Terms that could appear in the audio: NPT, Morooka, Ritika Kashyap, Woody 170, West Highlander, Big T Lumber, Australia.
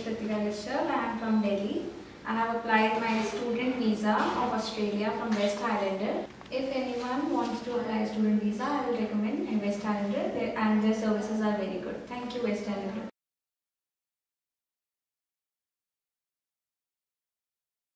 is Ritika Kashyap. I am from Delhi and I have applied my student visa of Australia from West Highlander. If anyone wants to apply a student visa, I will recommend West Highlander and their services are very good. Thank you, West Highlander.